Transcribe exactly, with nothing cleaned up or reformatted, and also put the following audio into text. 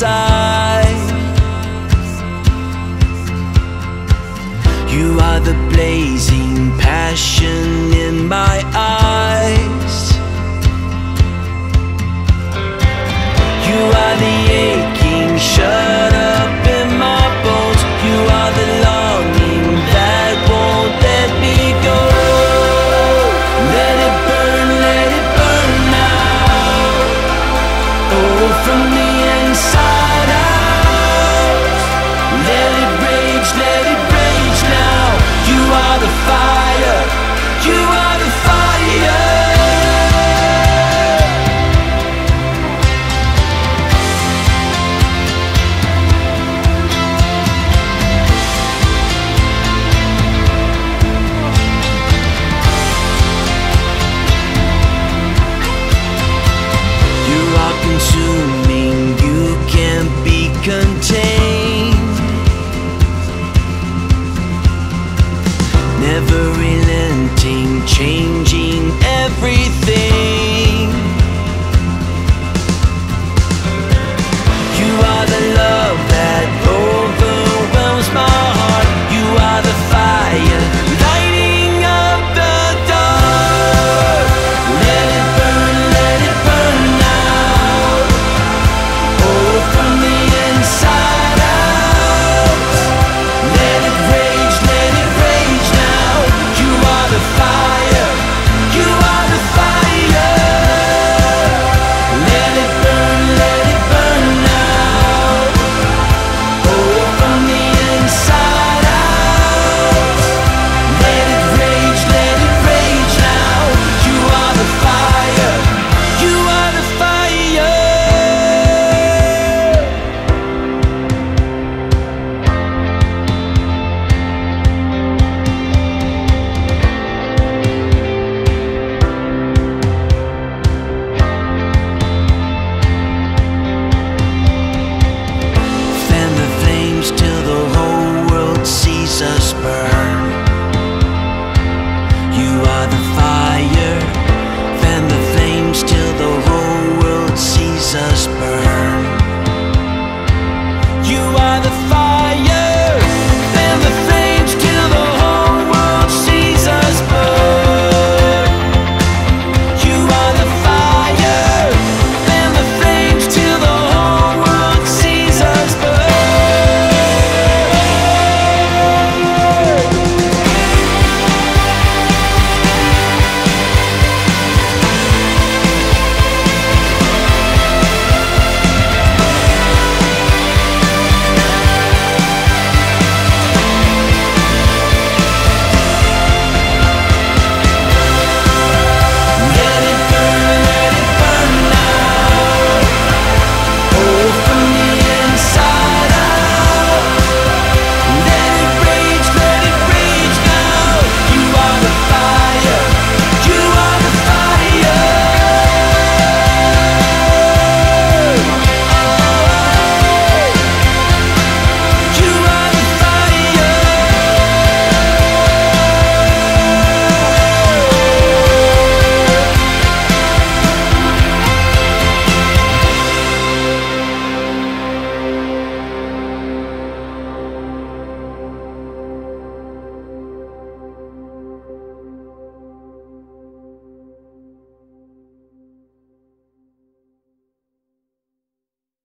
inside. You are the blazing passion in my eyes.